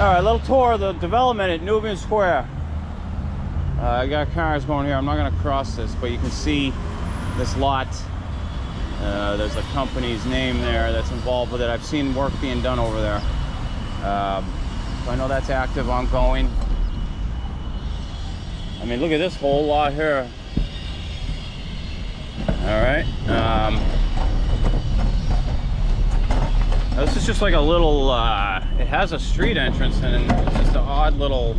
Alright, a little tour of the development at Nubian Square. I got cars going here. I'm not going to cross this, but you can see this lot. There's a company's name there that's involved with it. I've seen work being done over there. So I know that's active, ongoing. I mean, look at this whole lot here. Alright. This is just like a little, it has a street entrance, and it's just an odd little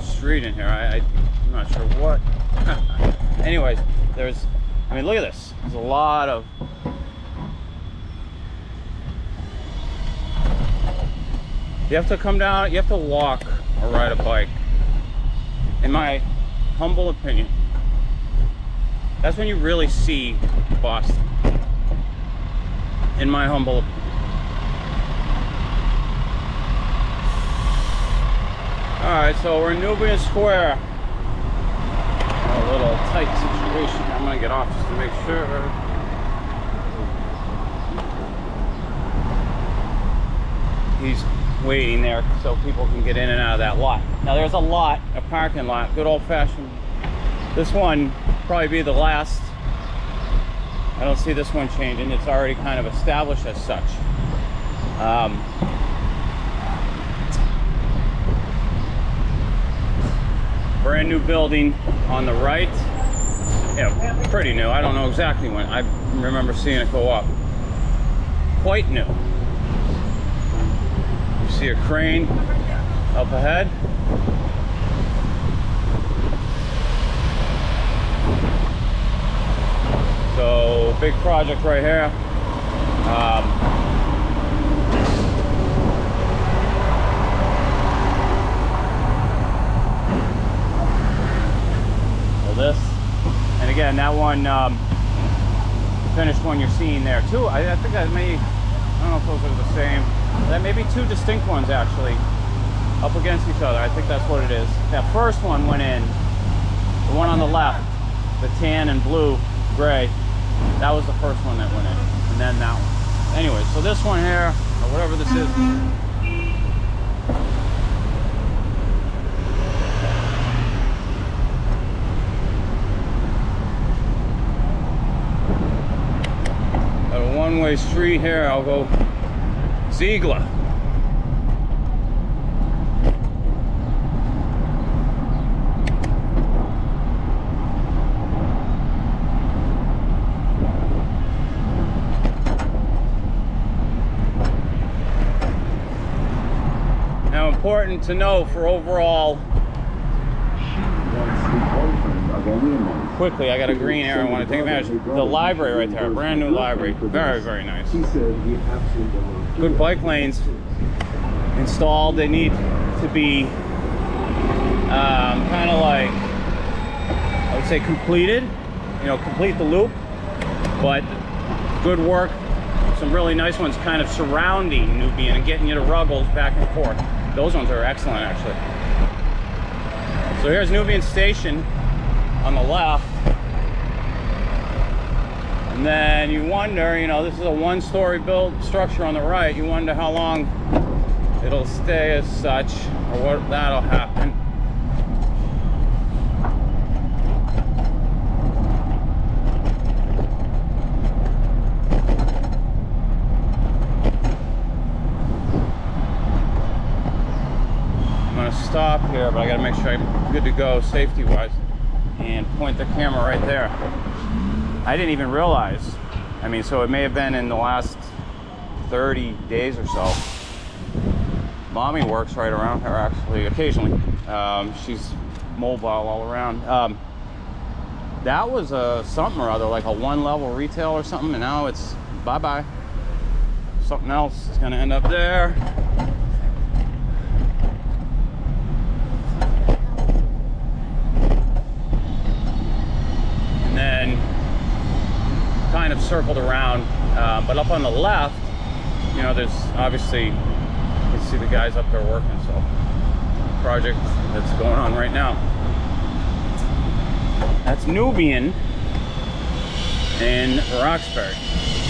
street in here. I'm not sure what. Anyways, I mean, look at this. There's a lot of you have to come down, you have to walk or ride a bike, in my humble opinion. That's when you really see Boston, in my humble opinion. Alright, so we're in Nubian Square. A little tight situation. I'm gonna get off just to make sure. He's waiting there so people can get in and out of that lot. Now there's a parking lot, good old fashioned. This one probably be the last. I don't see this one changing. It's already kind of established as such. Brand new building on the right. Yeah, pretty new. I don't know exactly when. I remember seeing it go up. Quite new. You see a crane up ahead. So, big project right here. This, and again, that one finished one you're seeing there too. I think that may, I don't know if those are the same. That may be two distinct ones actually, up against each other. I think that's what it is. That first one went in. The one on the left, the tan and blue, gray. That was the first one that went in, and then that one. Anyway, so this one here, or whatever this is. One-way street here. I'll go Ziegler. Now, important to know for overall. Quickly, I got a green arrow. I want to take advantage. The library right there, a brand new library. Very, very nice. Good bike lanes installed. They need to be kind of like, I would say, completed. You know, complete the loop. But good work. Some really nice ones kind of surrounding Nubian and getting you to Ruggles back and forth. Those ones are excellent, actually. So here's Nubian Station on the left, and then you wonder, you know, this is a one-story built structure on the right. You wonder how long it'll stay as such, or what that'll happen. I'm gonna stop here, but I gotta make sure I'm good to go safety-wise. And point the camera right there. I didn't even realize. I mean, so it may have been in the last 30 days or so. Mommy works right around here, actually, occasionally. She's mobile all around. That was a something or other, like a one-level retail or something, and now it's bye-bye. Something else is gonna end up there. Kind of circled around, but up on the left, you know, there's obviously, you can see the guys up there working, so project that's going on right now. That's Nubian and Roxbury.